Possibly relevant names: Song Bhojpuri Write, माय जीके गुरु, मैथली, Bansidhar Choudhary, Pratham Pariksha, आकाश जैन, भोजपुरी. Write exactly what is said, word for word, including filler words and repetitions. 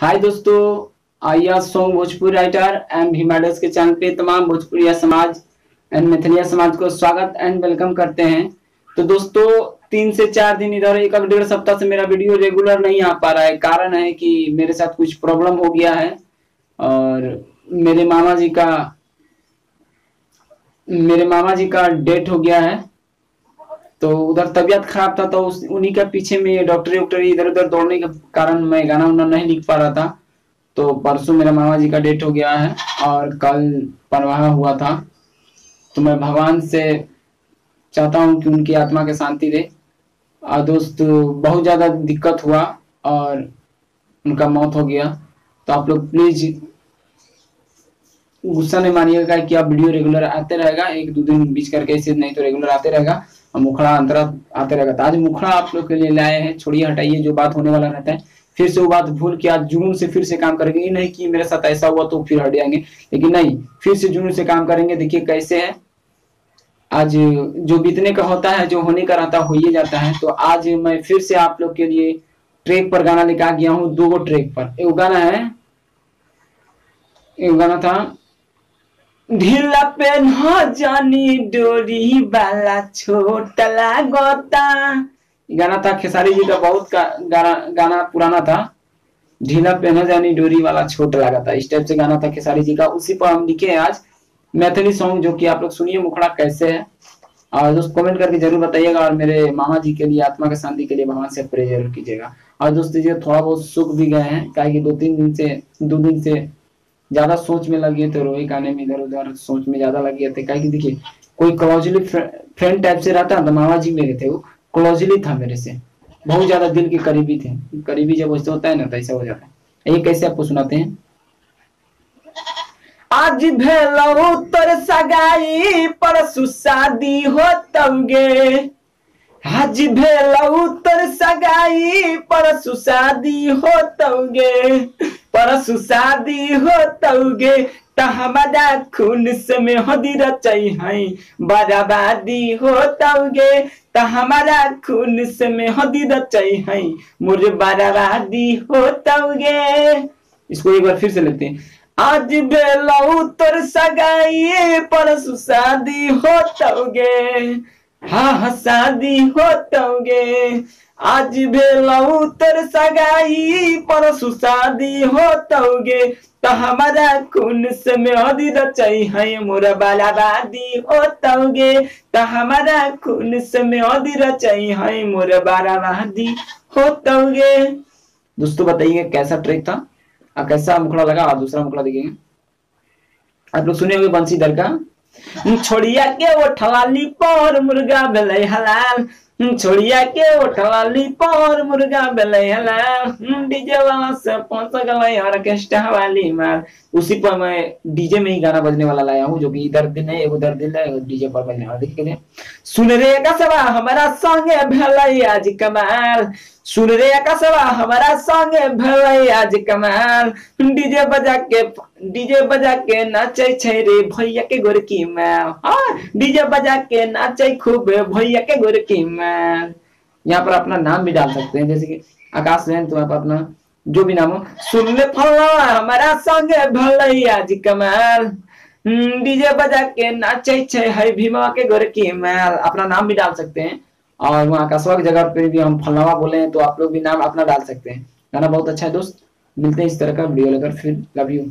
हाय दोस्तों, आइया song भोजपुरी writer and हिमाडस के चैनल पे तमाम भोजपुरिया समाज एंड मैथलिया समाज को स्वागत एंड वेलकम करते हैं। तो दोस्तों, तीन से चार दिन इधर एक डेढ़ सप्ताह से मेरा वीडियो रेगुलर नहीं आ पा रहा है। कारण है कि मेरे साथ कुछ प्रॉब्लम हो गया है और मेरे मामा जी का मेरे मामा जी का डेथ हो गया है। तो उधर तबीयत खराब था, तो उन्हीं के पीछे में डॉक्टर डॉक्टर इधर उधर दौड़ने के कारण मैं गाना उना नहीं लिख पा रहा था। तो परसों मेरा मामा जी का डेथ हो गया है और कल परवाह हुआ था। तो मैं भगवान से चाहता हूँ कि उनकी आत्मा के शांति दे। और दोस्त, बहुत ज़्यादा दिक्कत हुआ और उनका मौत हो गया। तो आप लोग प्लीज गुस्सा नहीं मानिएगा कि आप वीडियो रेगुलर आते रहेगा, एक दो दिन बीच करके ऐसे, नहीं तो रेगुलर आते रहेगा। मुखड़ा अंतरा आते रहता था। आज मुखड़ा आप लोग के लिए लाए हैं, छोड़िए हटाइए जो बात होने वाला रहता है, फिर से वो बात भूल के आज जुनून से फिर से काम करेंगे। ये नहीं कि मेरे साथ ऐसा हुआ तो फिर हट जाएंगे, लेकिन नहीं, फिर से जुनून से काम करेंगे। देखिए कैसे है, आज जो बीतने का होता है, जो होने का रहता है, हो ही जाता है। तो आज मैं फिर से आप लोग के लिए ट्रैक पर गाना लेकर आ गया हूँ। दो ट्रैक पर एक गाना है, एक गाना था ढीला पेन्हा जानी डोरी वाला छोटा लागता, गाना था खेसारी जी का, बहुत का, गाना गाना पुराना था। ढीला पेन्हा जानी डोरी वाला छोटा लागता, इस टाइप से गाना था खेसारी जी का। उसी पर हम लिखे हैं आज मैथली सॉन्ग, जो कि आप लोग सुनिए मुखड़ा कैसे है। और दोस्त, कमेंट करके जरूर बताइएगा और मेरे मामा जी के लिए आत्मा के शांति के लिए भगवान से प्रे जरूर कीजिएगा। और दोस्तों, ये थोड़ा बहुत सुख भी गए हैं, क्या दो तीन दिन से दो दिन से ज्यादा सोच में लगे थे, रोए गाने में इधर उधर सोच में ज्यादा लगे थे। क्या कि देखिए, कोई क्लोजली फ्रेंड टाइप से रहता है। मामा जी मेरे थे, वो क्लोजली था मेरे से, बहुत ज्यादा दिल के करीबी थे। करीबी जब वैसे होता है ना, तो ऐसा हो जाता है। ये कैसे आपको सुनाते हैं। आज भेलौ तोर सगाई, परसु शादी हो तौगे। आज भेलौ तोर सगाई, परसु शादी हो तौगे। परसु शादी हो तौगे, तहमदा खून समय हदी रचई है। बराबादी हो तौगे, तहमदा खून समय हदी रचई है। मुर बराबादी हो तौगे। इसको एक बार फिर से लेते हैं। आज बेलौ तोर सगाई, परसु शादी हो तौगे। हाँ हाँ शादी हो तौगे। आज भेलौ तोर सगाई, परसु शादी हो तौगे। तहमदा खून समय हदी रचई है। मोर बराबादी हो तौगे। तहमदा खून समय हदी रचई है। मोर बराबादी हो तौगे। दोस्तों, बताइए कैसा ट्रैक था और कैसा मुखड़ा लगा। और दूसरा मुखड़ा देखेंगे, आप लोग सुने होंगे बंसीधर का। छोड़िया के वो ठलाली पर मुर्गा भेलै हलाल। छोड़िया के उठलाली पर मुर्गा भेलै हलाल। डीजे वाला से पहुंच गई ऑर्केस्ट्रा वाली मार। उसी पर मैं डीजे में ही गाना बजने वाला लाया हूँ, जो कि इधर दिन है, उधर दिन है, डीजे पर बजने वाला। देखिए, सुन रे कसवा हमारा संगे भेलै आज कमाल। सुन रे कसवा हमारा संगे भेलै आज कमाल। डीजे बजा के डीजे बजा के नाचे छै रे भैया के गोरकी माल। डीजे बजा के नाचे खूब भैया के गोरकी माल। यहाँ पर अपना नाम भी डाल सकते हैं, जैसे कि आकाश जैन, तो आप अपना जो भी नाम हो। सुन ले फलवा हमारा संगे भेलै आज कमाल। डीजे बजा के नाचे छै है भीमा के गोरकी माल। अपना नाम भी डाल सकते हैं। और वहाँ आकाशवा की जगह पर भी हम फलवा बोले हैं, तो आप लोग भी नाम अपना डाल सकते हैं। गाना बहुत अच्छा है दोस्त। मिलते हैं इस तरह का वीडियो लेकर। फिर लव यू।